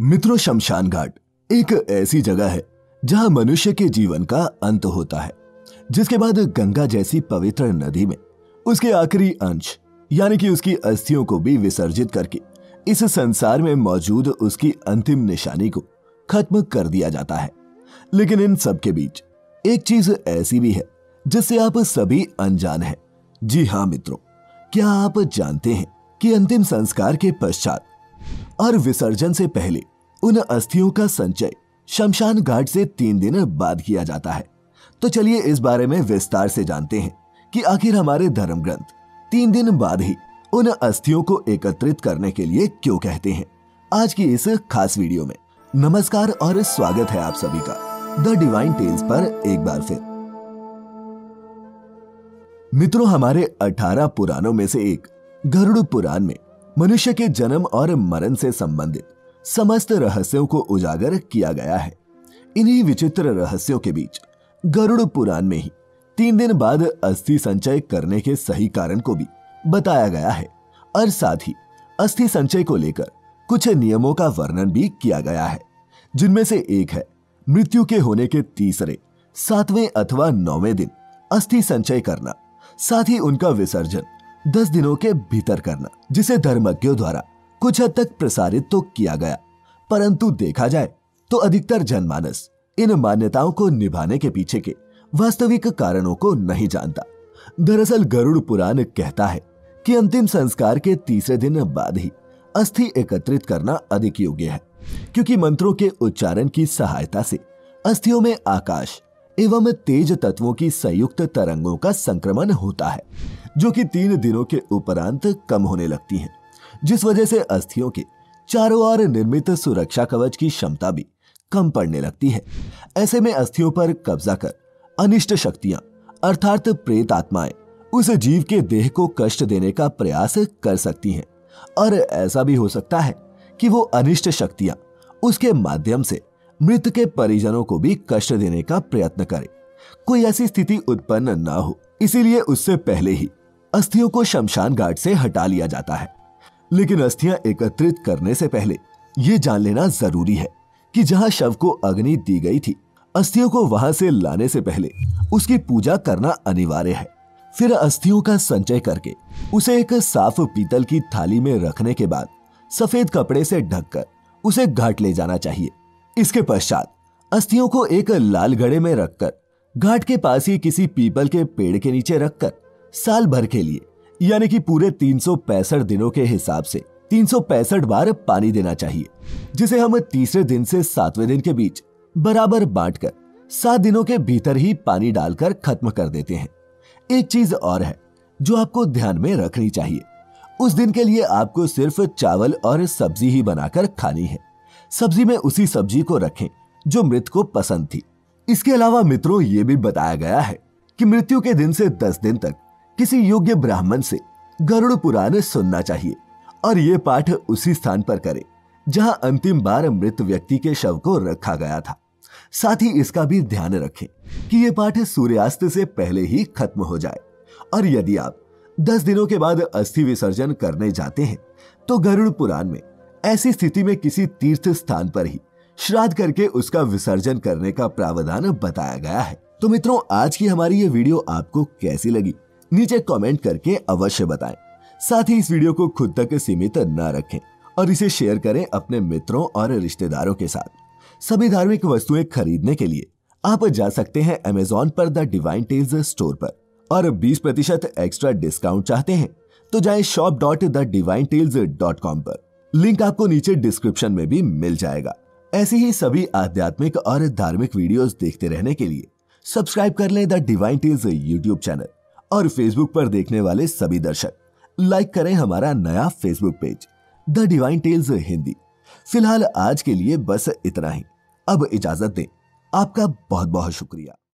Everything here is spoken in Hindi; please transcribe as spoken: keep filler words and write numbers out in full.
मित्रों, शमशान घाट एक ऐसी जगह है जहां मनुष्य के जीवन का अंत होता है, जिसके बाद गंगा जैसी पवित्र नदी में उसके आखिरी अंश यानी कि उसकी अस्थियों को भी विसर्जित करके इस संसार में मौजूद उसकी अंतिम निशानी को खत्म कर दिया जाता है। लेकिन इन सब के बीच एक चीज ऐसी भी है जिससे आप सभी अनजान हैं। जी हाँ मित्रों, क्या आप जानते हैं कि अंतिम संस्कार के पश्चात और विसर्जन से पहले उन अस्थियों का संचय शमशान घाट से तीन दिन बाद किया जाता है? तो चलिए इस बारे में विस्तार से जानते हैं कि आखिर हमारे धर्म ग्रंथ तीन दिन बाद ही उन अस्थियों को एकत्रित करने के लिए क्यों कहते हैं। आज की इस खास वीडियो में नमस्कार और स्वागत है आप सभी का द डिवाइन टेल्स पर एक बार फिर। मित्रों, हमारे अठारह पुराणों में से एक गरुड़ पुराण में मनुष्य के जन्म और मरण से संबंधित समस्त रहस्यों को उजागर किया गया है। इन्हीं विचित्र रहस्यों के बीच गरुड़ पुराण में ही तीन दिन बाद अस्थि संचय करने के सही कारण को भी बताया गया है और साथ ही अस्थि संचय को लेकर कुछ नियमों का वर्णन भी किया गया है, जिनमें से एक है मृत्यु के होने के तीसरे, सातवें अथवा नौवें दिन अस्थि संचय करना, साथ ही उनका विसर्जन दस दिनों के भीतर करना, जिसे धर्मज्ञों द्वारा कुछ हद तक प्रसारित तो किया गया, परंतु देखा जाए तो अधिकतर जनमानस इन मान्यताओं को निभाने के पीछे के वास्तविक कारणों को नहीं जानता। दरअसल गरुड़ पुराण कहता है कि अंतिम संस्कार के तीसरे दिन बाद ही अस्थि एकत्रित करना अधिक योग्य है, क्योंकि मंत्रों के उच्चारण की सहायता से अस्थियों में आकाश एवं तेज तत्वों की संयुक्त तरंगों का संक्रमण होता है, जो कि तीन दिनों के उपरांत कम होने लगती हैं, जिस वजह से अस्थियों के चारों ओर निर्मित सुरक्षा कवच की क्षमता भी कम पड़ने लगती है। ऐसे में अस्थियों पर कब्जा कर अनिष्ट शक्तियां अर्थात प्रेत आत्माएं उस जीव के देह को कष्ट देने का प्रयास कर सकती हैं और ऐसा भी हो सकता है कि वो अनिष्ट शक्तियां उसके माध्यम से मृत के परिजनों को भी कष्ट देने का प्रयत्न करें। कोई ऐसी स्थिति उत्पन्न ना हो, इसीलिए उससे पहले ही अस्थियों को शमशान घाट से हटा लिया जाता है। लेकिन अस्थियां एकत्रित करने से पहले ये जान लेना जरूरी है कि जहां शव को अग्नि दी गई थी, अस्थियों को वहां से लाने से पहले उसकी पूजा करना अनिवार्य है। फिर अस्थियों का संचय करके उसे एक साफ पीतल की थाली में रखने के बाद सफेद कपड़े से ढककर उसे घाट ले जाना चाहिए। इसके पश्चात अस्थियों को एक लाल घड़े में रखकर घाट के पास ही किसी पीपल के पेड़ के नीचे रखकर साल भर के लिए यानी कि पूरे तीन सौ पैंसठ दिनों के हिसाब से तीन सौ पैंसठ बार पानी देना चाहिए, जिसे हम तीसरे दिन से सातवें दिन के बीच बराबर बांटकर सात दिनों के भीतर ही पानी डालकर खत्म कर देते हैं। एक चीज और है जो आपको ध्यान में रखनी चाहिए, उस दिन के लिए आपको सिर्फ चावल और सब्जी ही बनाकर खानी है। सब्जी में उसी सब्जी को रखें जो मृत को पसंद थी। इसके अलावा मित्रों, ये भी बताया गया है कि मृत्यु के दिन से दस दिन तक किसी योग्य ब्राह्मण से गरुड़ पुराण सुनना चाहिए और ये पाठ उसी स्थान पर करें जहां अंतिम बार मृत व्यक्ति के शव को रखा गया था। साथ ही इसका भी ध्यान रखें कि ये पाठ सूर्यास्त से पहले ही खत्म हो जाए। और यदि आप दस दिनों के बाद अस्थि विसर्जन करने जाते हैं तो गरुड़ पुराण में ऐसी स्थिति में किसी तीर्थ स्थान पर ही श्राद्ध करके उसका विसर्जन करने का प्रावधान बताया गया है। तो मित्रों, आज की हमारी ये वीडियो आपको कैसी लगी नीचे कमेंट करके अवश्य बताएं। साथ ही इस वीडियो को खुद तक सीमित न रखें और इसे शेयर करें अपने मित्रों और रिश्तेदारों के साथ। सभी धार्मिक वस्तुएं खरीदने के लिए आप जा सकते हैं अमेज़ॉन पर द डिवाइन टेल्स स्टोर पर, और बीस प्रतिशत एक्स्ट्रा डिस्काउंट चाहते हैं तो जाएं shop dot the divine tales dot com पर। लिंक आपको नीचे डिस्क्रिप्शन में भी मिल जाएगा। ऐसे ही सभी आध्यात्मिक और धार्मिक वीडियोस देखते रहने के लिए सब्सक्राइब कर लें the divine tales YouTube channel, और फेसबुक पर देखने वाले सभी दर्शक लाइक करें हमारा नया Facebook page the divine tales Hindi. फिलहाल आज के लिए बस इतना ही, अब इजाजत दें। आपका बहुत बहुत शुक्रिया।